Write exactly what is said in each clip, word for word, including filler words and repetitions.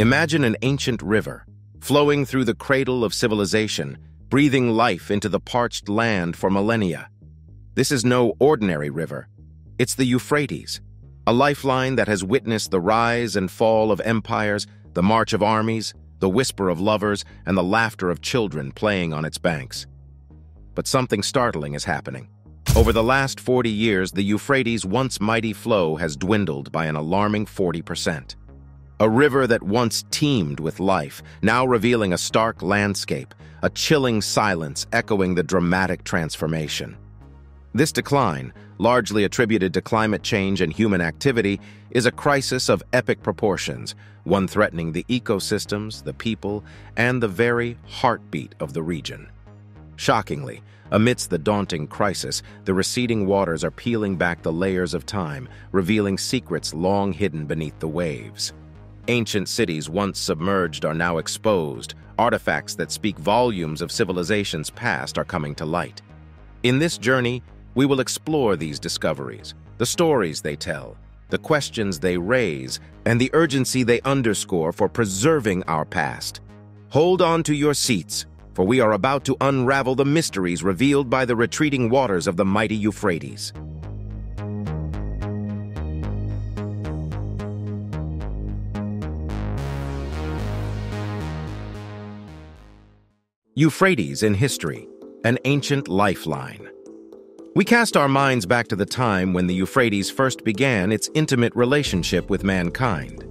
Imagine an ancient river, flowing through the cradle of civilization, breathing life into the parched land for millennia. This is no ordinary river. It's the Euphrates, a lifeline that has witnessed the rise and fall of empires, the march of armies, the whisper of lovers, and the laughter of children playing on its banks. But something startling is happening. Over the last forty years, the Euphrates' once mighty flow has dwindled by an alarming forty percent. A river that once teemed with life, now revealing a stark landscape, a chilling silence echoing the dramatic transformation. This decline, largely attributed to climate change and human activity, is a crisis of epic proportions, one threatening the ecosystems, the people, and the very heartbeat of the region. Shockingly, amidst the daunting crisis, the receding waters are peeling back the layers of time, revealing secrets long hidden beneath the waves. Ancient cities once submerged are now exposed. Artifacts that speak volumes of civilizations past are coming to light. In this journey, we will explore these discoveries, the stories they tell, the questions they raise, and the urgency they underscore for preserving our past. Hold on to your seats, for we are about to unravel the mysteries revealed by the retreating waters of the mighty Euphrates. Euphrates in history, an ancient lifeline. We cast our minds back to the time when the Euphrates first began its intimate relationship with mankind.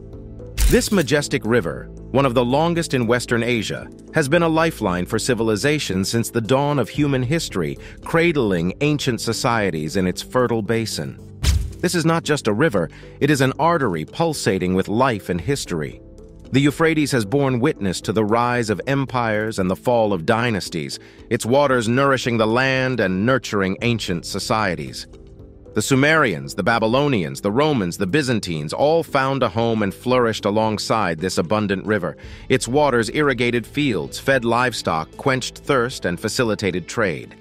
This majestic river, one of the longest in Western Asia, has been a lifeline for civilization since the dawn of human history, cradling ancient societies in its fertile basin. This is not just a river, it is an artery pulsating with life and history. The Euphrates has borne witness to the rise of empires and the fall of dynasties, its waters nourishing the land and nurturing ancient societies. The Sumerians, the Babylonians, the Romans, the Byzantines all found a home and flourished alongside this abundant river. Its waters irrigated fields, fed livestock, quenched thirst, and facilitated trade.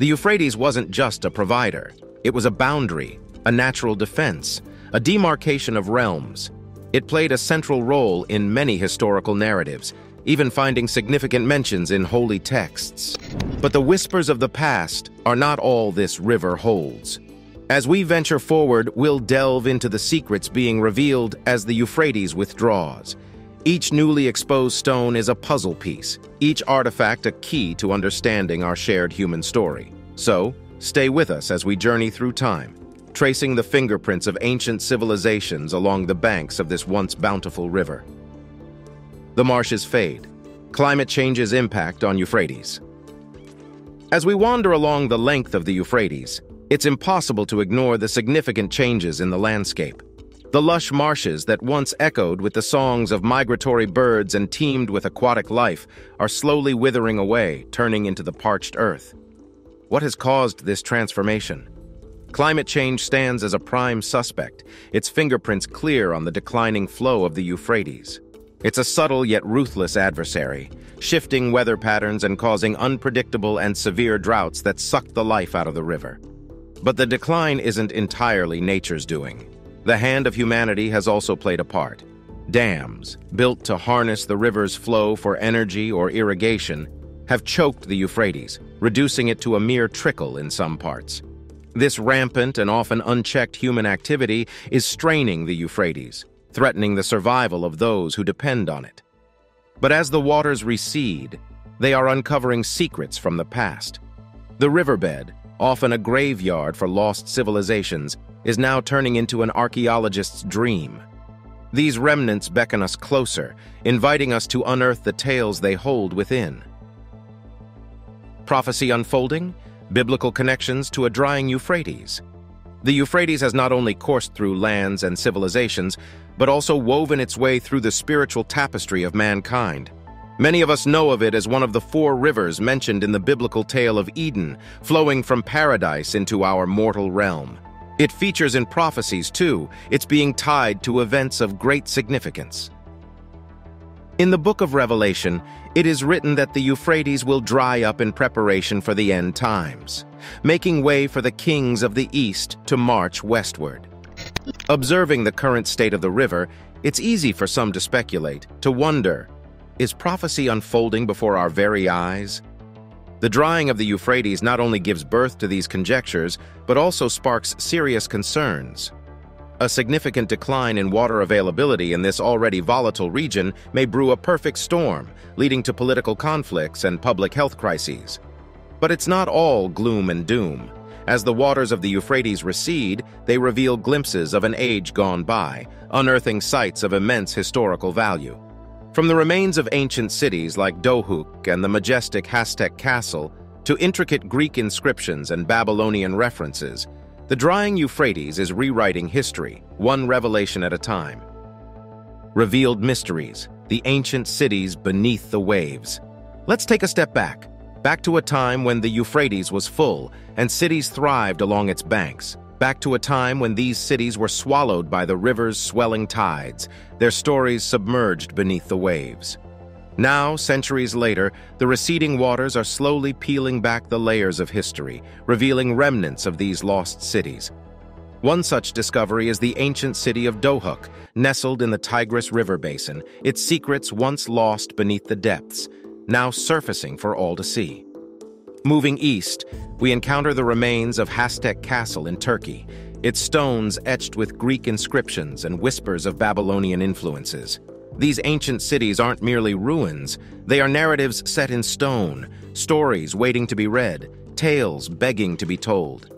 The Euphrates wasn't just a provider. It was a boundary, a natural defense, a demarcation of realms. It played a central role in many historical narratives, even finding significant mentions in holy texts. But the whispers of the past are not all this river holds. As we venture forward, we'll delve into the secrets being revealed as the Euphrates withdraws. Each newly exposed stone is a puzzle piece, each artifact a key to understanding our shared human story. So, stay with us as we journey through time, tracing the fingerprints of ancient civilizations along the banks of this once bountiful river. The marshes fade, climate change's impact on Euphrates. As we wander along the length of the Euphrates, it's impossible to ignore the significant changes in the landscape. The lush marshes that once echoed with the songs of migratory birds and teemed with aquatic life are slowly withering away, turning into the parched earth. What has caused this transformation? Climate change stands as a prime suspect, its fingerprints clear on the declining flow of the Euphrates. It's a subtle yet ruthless adversary, shifting weather patterns and causing unpredictable and severe droughts that suck the life out of the river. But the decline isn't entirely nature's doing. The hand of humanity has also played a part. Dams, built to harness the river's flow for energy or irrigation, have choked the Euphrates, reducing it to a mere trickle in some parts. This rampant and often unchecked human activity is straining the Euphrates, threatening the survival of those who depend on it. But as the waters recede, they are uncovering secrets from the past. The riverbed, often a graveyard for lost civilizations, is now turning into an archaeologist's dream. These remnants beckon us closer, inviting us to unearth the tales they hold within. Prophecy unfolding? Biblical connections to a drying Euphrates. The Euphrates has not only coursed through lands and civilizations, but also woven its way through the spiritual tapestry of mankind. Many of us know of it as one of the four rivers mentioned in the biblical tale of Eden, flowing from paradise into our mortal realm. It features in prophecies too, it's being tied to events of great significance. In the book of Revelation, it is written that the Euphrates will dry up in preparation for the end times, making way for the kings of the east to march westward. Observing the current state of the river, It's easy for some to speculate, to wonder, is prophecy unfolding before our very eyes? The drying of the Euphrates not only gives birth to these conjectures, but also sparks serious concerns. A significant decline in water availability in this already volatile region may brew a perfect storm, leading to political conflicts and public health crises. But it's not all gloom and doom. As the waters of the Euphrates recede, they reveal glimpses of an age gone by, unearthing sites of immense historical value. From the remains of ancient cities like Dohuk and the majestic Hastek Castle, to intricate Greek inscriptions and Babylonian references, the drying Euphrates is rewriting history, one revelation at a time. Revealed mysteries, the ancient cities beneath the waves. Let's take a step back, back to a time when the Euphrates was full and cities thrived along its banks. Back to a time when these cities were swallowed by the river's swelling tides, their stories submerged beneath the waves. Now, centuries later, the receding waters are slowly peeling back the layers of history, revealing remnants of these lost cities. One such discovery is the ancient city of Dohuk, nestled in the Tigris River basin, its secrets once lost beneath the depths, now surfacing for all to see. Moving east, we encounter the remains of Hastek Castle in Turkey, its stones etched with Greek inscriptions and whispers of Babylonian influences. These ancient cities aren't merely ruins, they are narratives set in stone, stories waiting to be read, tales begging to be told.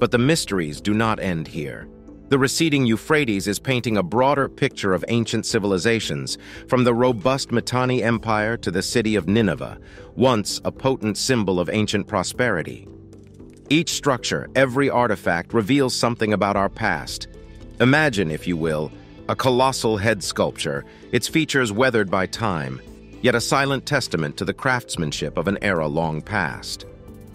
But the mysteries do not end here. The receding Euphrates is painting a broader picture of ancient civilizations, from the robust Mitanni Empire to the city of Nineveh, once a potent symbol of ancient prosperity. Each structure, every artifact, reveals something about our past. Imagine, if you will, a colossal head sculpture, its features weathered by time, yet a silent testament to the craftsmanship of an era long past.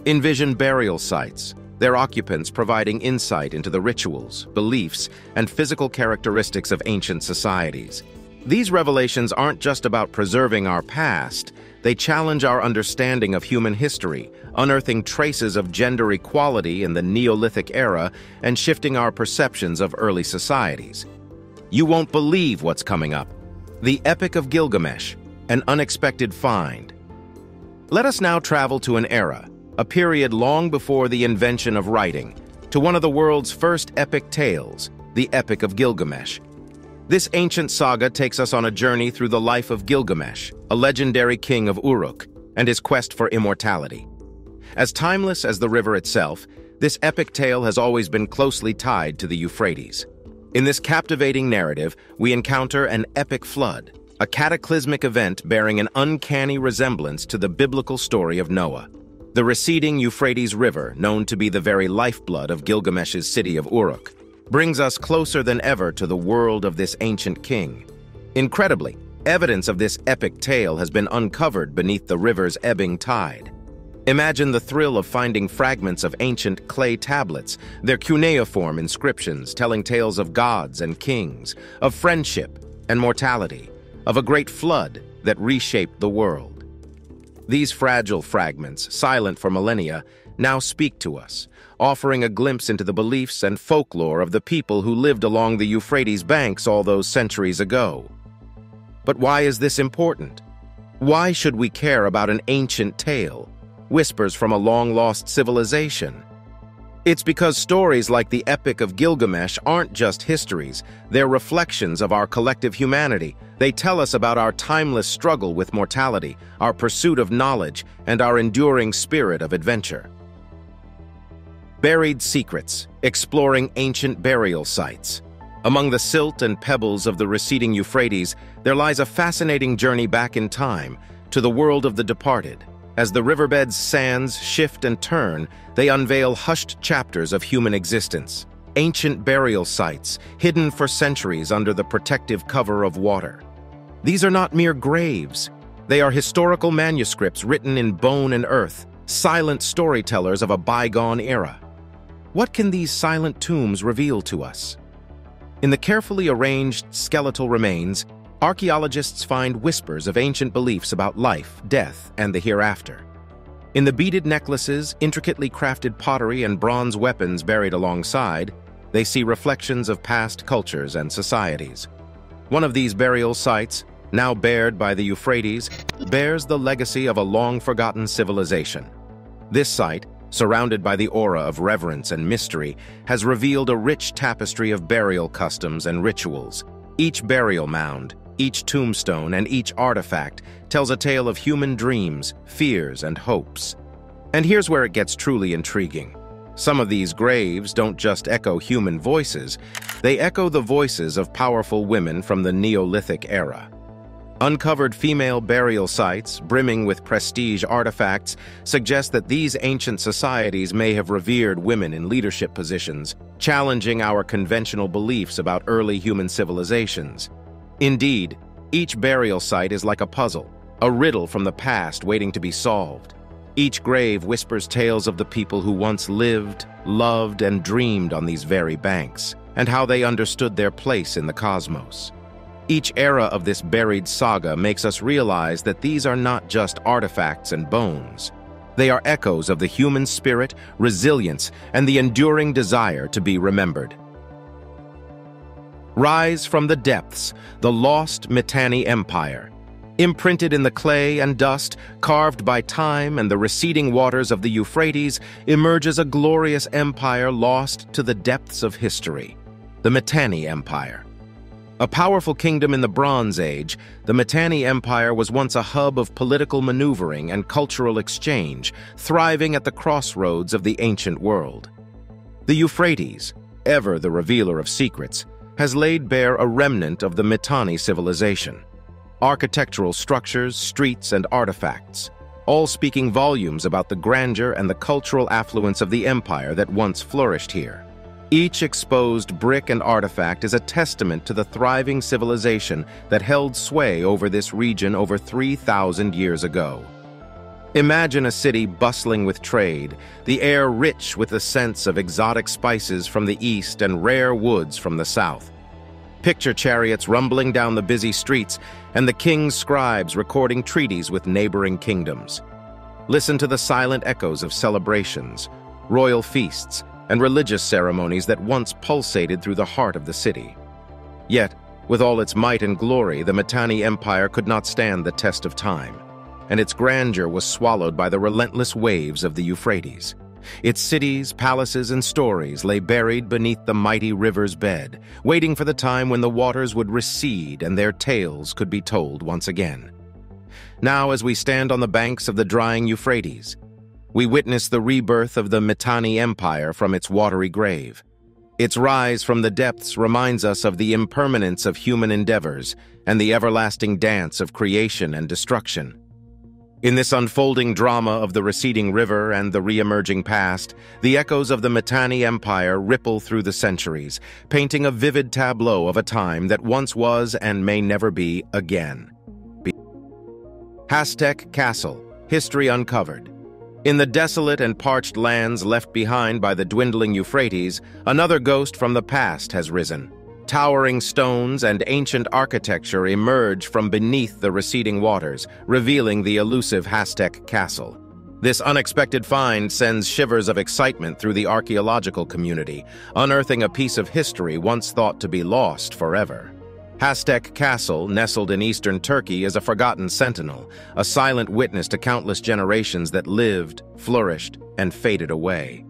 Envision burial sites, their occupants providing insight into the rituals, beliefs, and physical characteristics of ancient societies. These revelations aren't just about preserving our past, they challenge our understanding of human history, unearthing traces of gender equality in the Neolithic era and shifting our perceptions of early societies. You won't believe what's coming up. The Epic of Gilgamesh, an unexpected find. Let us now travel to an era, a period long before the invention of writing, to one of the world's first epic tales, the Epic of Gilgamesh. This ancient saga takes us on a journey through the life of Gilgamesh, a legendary king of Uruk, and his quest for immortality. As timeless as the river itself, this epic tale has always been closely tied to the Euphrates. In this captivating narrative, we encounter an epic flood, a cataclysmic event bearing an uncanny resemblance to the biblical story of Noah. The receding Euphrates River, known to be the very lifeblood of Gilgamesh's city of Uruk, brings us closer than ever to the world of this ancient king. Incredibly, evidence of this epic tale has been uncovered beneath the river's ebbing tide. Imagine the thrill of finding fragments of ancient clay tablets, their cuneiform inscriptions telling tales of gods and kings, of friendship and mortality, of a great flood that reshaped the world. These fragile fragments, silent for millennia, now speak to us, offering a glimpse into the beliefs and folklore of the people who lived along the Euphrates banks all those centuries ago. But why is this important? Why should we care about an ancient tale, whispers from a long-lost civilization? It's because stories like the Epic of Gilgamesh aren't just histories, they're reflections of our collective humanity. They tell us about our timeless struggle with mortality, our pursuit of knowledge, and our enduring spirit of adventure. Buried secrets, exploring ancient burial sites. Among the silt and pebbles of the receding Euphrates, there lies a fascinating journey back in time, to the world of the departed. As the riverbed's sands shift and turn, they unveil hushed chapters of human existence. Ancient burial sites, hidden for centuries under the protective cover of water. These are not mere graves. They are historical manuscripts written in bone and earth, silent storytellers of a bygone era. What can these silent tombs reveal to us? In the carefully arranged skeletal remains, archaeologists find whispers of ancient beliefs about life, death, and the hereafter. In the beaded necklaces, intricately crafted pottery, and bronze weapons buried alongside, they see reflections of past cultures and societies. One of these burial sites, now bared by the Euphrates, bears the legacy of a long-forgotten civilization. This site, surrounded by the aura of reverence and mystery, has revealed a rich tapestry of burial customs and rituals. Each burial mound, each tombstone, and each artifact tells a tale of human dreams, fears, and hopes. And here's where it gets truly intriguing. Some of these graves don't just echo human voices, they echo the voices of powerful women from the Neolithic era. Uncovered female burial sites, brimming with prestige artifacts, suggest that these ancient societies may have revered women in leadership positions, challenging our conventional beliefs about early human civilizations. Indeed, each burial site is like a puzzle, a riddle from the past waiting to be solved. Each grave whispers tales of the people who once lived, loved, and dreamed on these very banks, and how they understood their place in the cosmos. Each era of this buried saga makes us realize that these are not just artifacts and bones. They are echoes of the human spirit, resilience, and the enduring desire to be remembered. Rise from the depths, the lost Mitanni Empire. Imprinted in the clay and dust, carved by time and the receding waters of the Euphrates, emerges a glorious empire lost to the depths of history, the Mitanni Empire. A powerful kingdom in the Bronze Age, the Mitanni Empire was once a hub of political maneuvering and cultural exchange, thriving at the crossroads of the ancient world. The Euphrates, ever the revealer of secrets, has laid bare a remnant of the Mitanni civilization. Architectural structures, streets, and artifacts, all speaking volumes about the grandeur and the cultural affluence of the empire that once flourished here. Each exposed brick and artifact is a testament to the thriving civilization that held sway over this region over three thousand years ago. Imagine a city bustling with trade, the air rich with the scents of exotic spices from the east and rare woods from the south. Picture chariots rumbling down the busy streets and the king's scribes recording treaties with neighboring kingdoms. Listen to the silent echoes of celebrations, royal feasts, and religious ceremonies that once pulsated through the heart of the city. Yet, with all its might and glory, the Mitanni Empire could not stand the test of time, and its grandeur was swallowed by the relentless waves of the Euphrates. Its cities, palaces, and stories lay buried beneath the mighty river's bed, waiting for the time when the waters would recede and their tales could be told once again. Now, as we stand on the banks of the drying Euphrates, we witness the rebirth of the Mitanni Empire from its watery grave. Its rise from the depths reminds us of the impermanence of human endeavors and the everlasting dance of creation and destruction. In this unfolding drama of the receding river and the re-emerging past, the echoes of the Mitanni Empire ripple through the centuries, painting a vivid tableau of a time that once was and may never be again. Hastek Castle, history uncovered. In the desolate and parched lands left behind by the dwindling Euphrates, another ghost from the past has risen. Towering stones and ancient architecture emerge from beneath the receding waters, revealing the elusive Hastek Castle. This unexpected find sends shivers of excitement through the archaeological community, unearthing a piece of history once thought to be lost forever. Hastek Castle, nestled in eastern Turkey, is a forgotten sentinel, a silent witness to countless generations that lived, flourished, and faded away.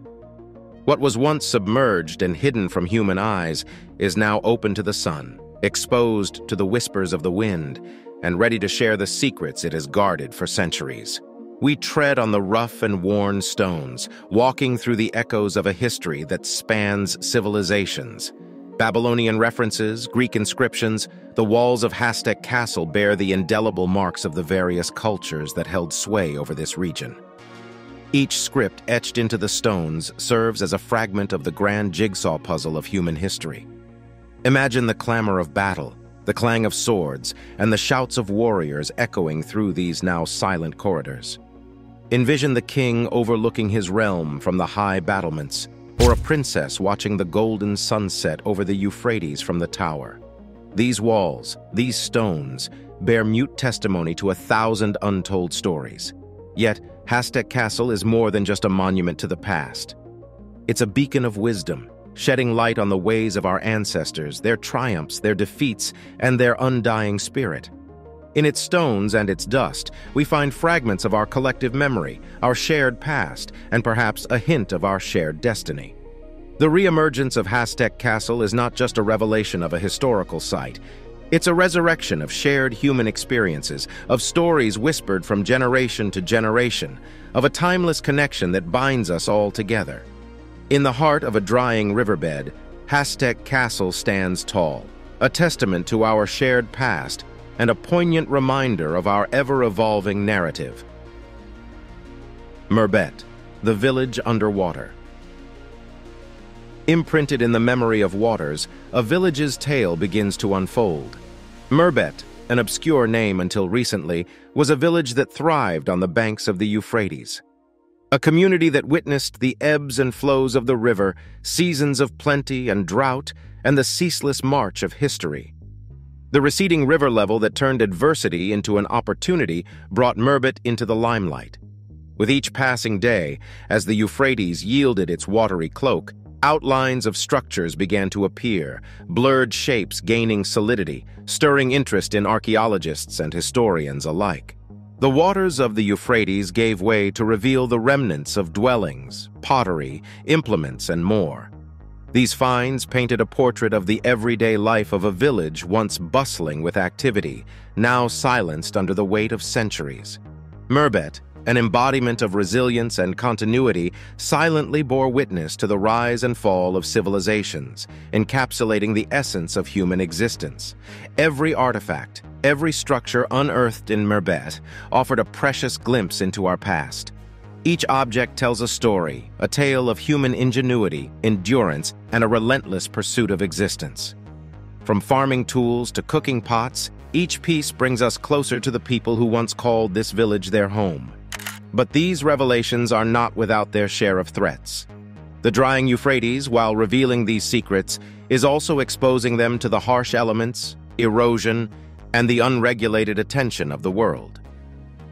What was once submerged and hidden from human eyes is now open to the sun, exposed to the whispers of the wind, and ready to share the secrets it has guarded for centuries. We tread on the rough and worn stones, walking through the echoes of a history that spans civilizations. Babylonian references, Greek inscriptions, the walls of Hastek Castle bear the indelible marks of the various cultures that held sway over this region. Each script etched into the stones serves as a fragment of the grand jigsaw puzzle of human history. Imagine the clamor of battle, the clang of swords, and the shouts of warriors echoing through these now silent corridors. Envision the king overlooking his realm from the high battlements, or a princess watching the golden sunset over the Euphrates from the tower. These walls, these stones, bear mute testimony to a thousand untold stories. Yet, Hastek Castle is more than just a monument to the past. It's a beacon of wisdom, shedding light on the ways of our ancestors, their triumphs, their defeats, and their undying spirit. In its stones and its dust, we find fragments of our collective memory, our shared past, and perhaps a hint of our shared destiny. The reemergence of Hastek Castle is not just a revelation of a historical site. It's a resurrection of shared human experiences, of stories whispered from generation to generation, of a timeless connection that binds us all together. In the heart of a drying riverbed, Hastek Castle stands tall, a testament to our shared past and a poignant reminder of our ever-evolving narrative. Merbet, the village underwater. Imprinted in the memory of waters, a village's tale begins to unfold. Merbet, an obscure name until recently, was a village that thrived on the banks of the Euphrates. A community that witnessed the ebbs and flows of the river, seasons of plenty and drought, and the ceaseless march of history. The receding river level that turned adversity into an opportunity brought Merbet into the limelight. With each passing day, as the Euphrates yielded its watery cloak, outlines of structures began to appear, blurred shapes gaining solidity, stirring interest in archaeologists and historians alike. The waters of the Euphrates gave way to reveal the remnants of dwellings, pottery, implements, and more. These finds painted a portrait of the everyday life of a village once bustling with activity, now silenced under the weight of centuries. Merbet, an embodiment of resilience and continuity, silently bore witness to the rise and fall of civilizations, encapsulating the essence of human existence. Every artifact, every structure unearthed in Merbet offered a precious glimpse into our past. Each object tells a story, a tale of human ingenuity, endurance, and a relentless pursuit of existence. From farming tools to cooking pots, each piece brings us closer to the people who once called this village their home. But these revelations are not without their share of threats. The drying Euphrates, while revealing these secrets, is also exposing them to the harsh elements, erosion, and the unregulated attention of the world.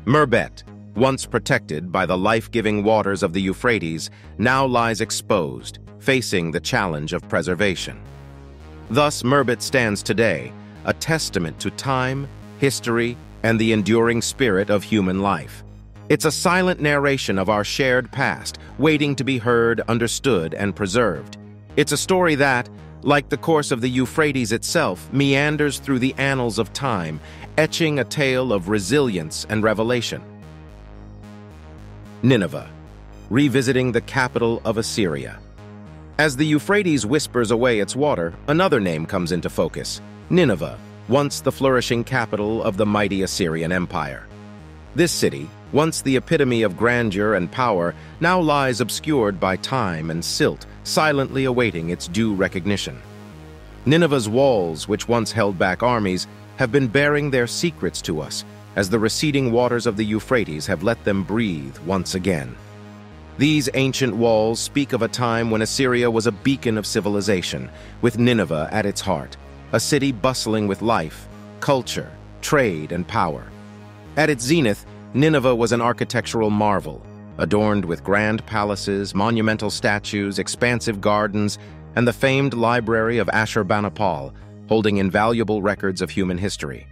Merbet, once protected by the life-giving waters of the Euphrates, now lies exposed, facing the challenge of preservation. Thus, Merbet stands today, a testament to time, history, and the enduring spirit of human life. It's a silent narration of our shared past, waiting to be heard, understood, and preserved. It's a story that, like the course of the Euphrates itself, meanders through the annals of time, etching a tale of resilience and revelation. Nineveh, revisiting the capital of Assyria. As the Euphrates whispers away its water, another name comes into focus: Nineveh, once the flourishing capital of the mighty Assyrian Empire. This city, once the epitome of grandeur and power, now lies obscured by time and silt, silently awaiting its due recognition. Nineveh's walls, which once held back armies, have been bearing their secrets to us, as the receding waters of the Euphrates have let them breathe once again. These ancient walls speak of a time when Assyria was a beacon of civilization, with Nineveh at its heart, a city bustling with life, culture, trade, and power. At its zenith, Nineveh was an architectural marvel, adorned with grand palaces, monumental statues, expansive gardens, and the famed library of Ashurbanipal, holding invaluable records of human history.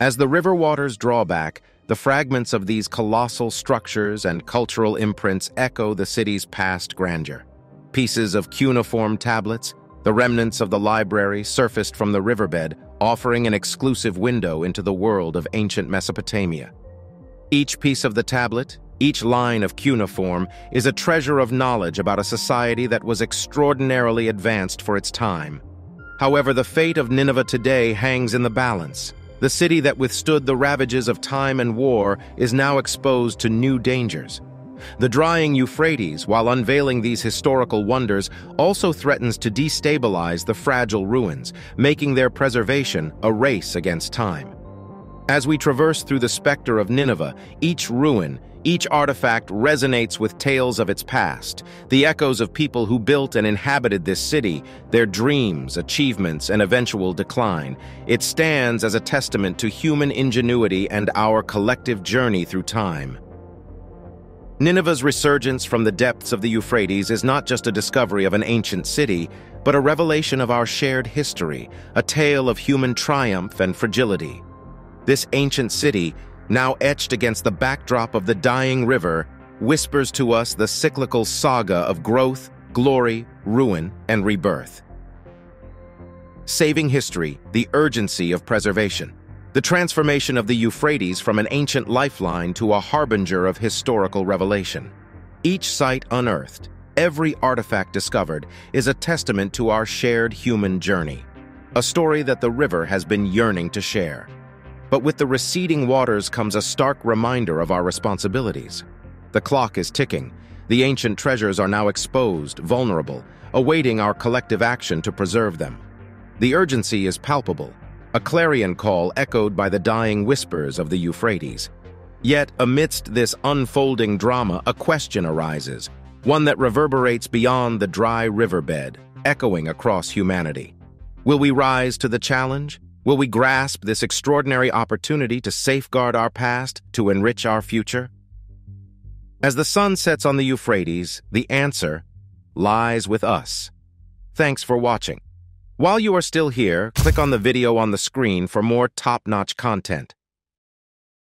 As the river waters draw back, the fragments of these colossal structures and cultural imprints echo the city's past grandeur. Pieces of cuneiform tablets, the remnants of the library, surfaced from the riverbed, offering an exclusive window into the world of ancient Mesopotamia. Each piece of the tablet, each line of cuneiform, is a treasure of knowledge about a society that was extraordinarily advanced for its time. However, the fate of Nineveh today hangs in the balance. The city that withstood the ravages of time and war is now exposed to new dangers. The drying Euphrates, while unveiling these historical wonders, also threatens to destabilize the fragile ruins, making their preservation a race against time. As we traverse through the specter of Nineveh, each ruin, each artifact resonates with tales of its past, the echoes of people who built and inhabited this city, their dreams, achievements, and eventual decline. It stands as a testament to human ingenuity and our collective journey through time. Nineveh's resurgence from the depths of the Euphrates is not just a discovery of an ancient city, but a revelation of our shared history, a tale of human triumph and fragility. This ancient city, now etched against the backdrop of the dying river, whispers to us the cyclical saga of growth, glory, ruin, and rebirth. Saving history, the urgency of preservation. The transformation of the Euphrates from an ancient lifeline to a harbinger of historical revelation. Each site unearthed, every artifact discovered, is a testament to our shared human journey, a story that the river has been yearning to share. But with the receding waters comes a stark reminder of our responsibilities. The clock is ticking. The ancient treasures are now exposed, vulnerable, awaiting our collective action to preserve them. The urgency is palpable, a clarion call echoed by the dying whispers of the Euphrates. Yet, amidst this unfolding drama, a question arises, one that reverberates beyond the dry riverbed, echoing across humanity. Will we rise to the challenge? Will we grasp this extraordinary opportunity to safeguard our past, to enrich our future? As the sun sets on the Euphrates, the answer lies with us. Thanks for watching. While you are still here, click on the video on the screen for more top-notch content.